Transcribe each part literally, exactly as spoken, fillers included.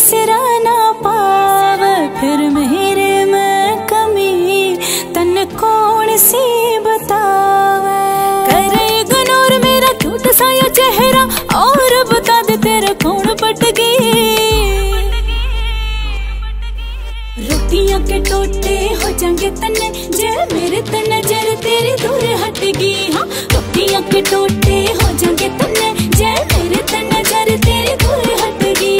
तीसरा ना पाव फिर मेरे में कमी तन कौन सी बतावे। करे इग्नोर मेरा टूट साया चेहरा और बता दे तेरे कौन पटगी। रोटियां के टोटे हो जाएंगे तने जे मेरे तन नजर तेरे दूर हटगी। हाँ रोटियां के टोटे हो जाएंगे तने जे मेरे तन नजर तेरे दूर हटगी।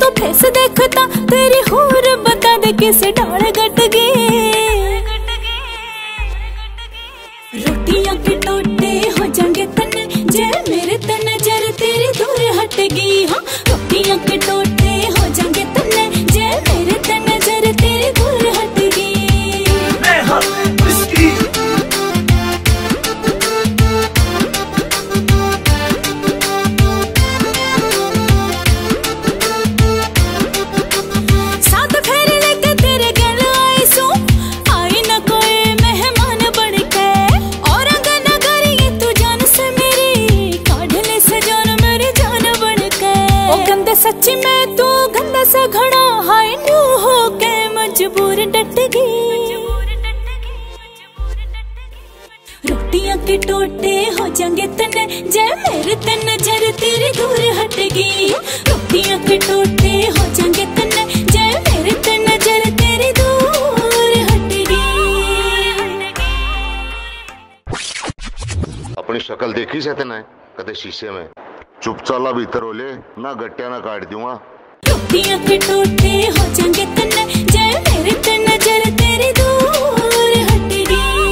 तो फेस देखता तेरी हूर बता दे किसे डाल गट गई। रोटियां के टोटे हो जाएंगे तने जे मेरे तने जर तेरे दूर हटगी। हाँ रोटियां के टोटे हो जाएंगे तने जे मेरे तने जर तेरे दूर हटगी। सच्ची में तू गंदा सा घड़ा हाय न्यू हो के मजबूर डट गई। रोटियां के टोटे हो जाएंगे तने जय मेरे तन नजर तेरे दूर हट गई। रोटियां के टोटे हो जाएंगे तने जय मेरे तन नजर तेरे दूर हट गई। अपनी शक्ल देखी से तेना कदे शीशे में चुप चला भीतर ओले ना गट्टिया ना काट दूंगा। रोटियां के टोटे हो जाएंगे तने जय मेरे तन नजर तेरे दूर हट गई।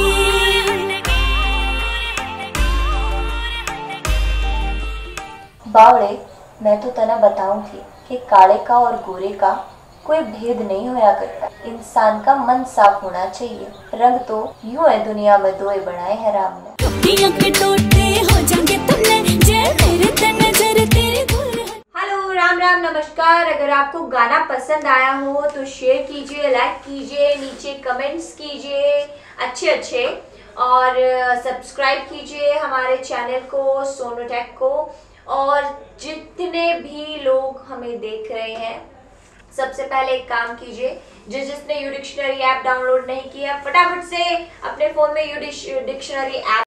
बावड़े मैं तो तना बताऊंगी कि काले का और गोरे का कोई भेद नहीं होया करता। इंसान का मन साफ होना चाहिए। रंग तो यूं है दुनिया में दोए बनाए हैं राम ने। रोटियां के टोटे हो जाएंगे तने जय मेरे तन नजर तेरे दूर। हेलो राम राम नमस्कार। अगर आपको गाना पसंद आया हो तो शेयर कीजिए, लाइक कीजिए, नीचे कमेंट्स कीजिए अच्छे अच्छे और सब्सक्राइब कीजिए हमारे चैनल को सोनोटेक को। और जितने भी लोग हमें देख रहे हैं सबसे पहले एक काम कीजिए, जिस जिसने यूडिक्शनरी ऐप डाउनलोड नहीं किया फटाफट से अपने फ़ोन में यूडिक्शनरी ऐप